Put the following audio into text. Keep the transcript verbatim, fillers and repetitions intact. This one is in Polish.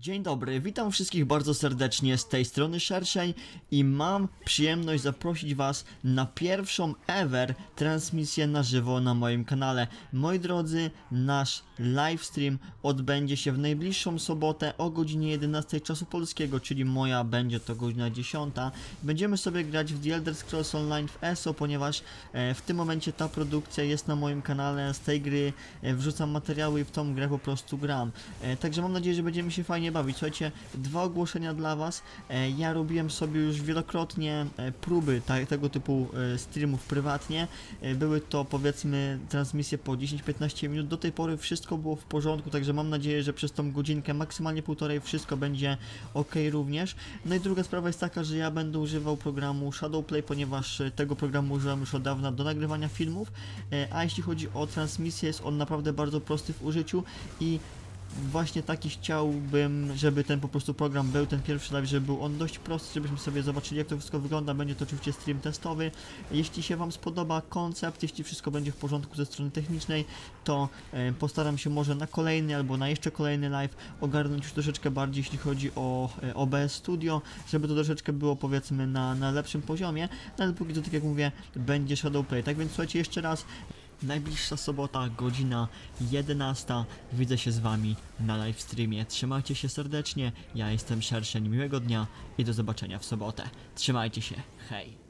Dzień dobry, witam wszystkich bardzo serdecznie, z tej strony Szerszeń i mam przyjemność zaprosić was na pierwszą ever transmisję na żywo na moim kanale. Moi drodzy, nasz livestream odbędzie się w najbliższą sobotę o godzinie jedenastej czasu polskiego, czyli moja będzie to godzina dziesiąta. Będziemy sobie grać w The Elder Scrolls Online w E S O, ponieważ w tym momencie ta produkcja jest na moim kanale, z tej gry wrzucam materiały i w tą grę po prostu gram. Także mam nadzieję, że będziemy się fajnie nie bawić. Słuchajcie, dwa ogłoszenia dla was. E, ja robiłem sobie już wielokrotnie e, próby ta, tego typu e, streamów prywatnie. E, były to, powiedzmy, transmisje po dziesięć do piętnastu minut. Do tej pory wszystko było w porządku, także mam nadzieję, że przez tą godzinkę, maksymalnie półtorej, wszystko będzie ok również. No i druga sprawa jest taka, że ja będę używał programu Shadowplay, ponieważ tego programu użyłem już od dawna do nagrywania filmów. E, a jeśli chodzi o transmisję, jest on naprawdę bardzo prosty w użyciu i właśnie taki chciałbym, żeby ten po prostu program był, ten pierwszy live, żeby był on dość prosty, żebyśmy sobie zobaczyli, jak to wszystko wygląda. Będzie to oczywiście stream testowy. Jeśli się wam spodoba koncept, jeśli wszystko będzie w porządku ze strony technicznej, to e, postaram się może na kolejny albo na jeszcze kolejny live ogarnąć już troszeczkę bardziej, jeśli chodzi o e, O B S Studio, żeby to troszeczkę było, powiedzmy, na, na lepszym poziomie, ale póki to, tak jak mówię, będzie Shadowplay. Tak więc słuchajcie, jeszcze raz, najbliższa sobota, godzina jedenasta. Widzę się z wami na livestreamie. Trzymajcie się serdecznie. Ja jestem Szerszeń. Miłego dnia i do zobaczenia w sobotę. Trzymajcie się. Hej!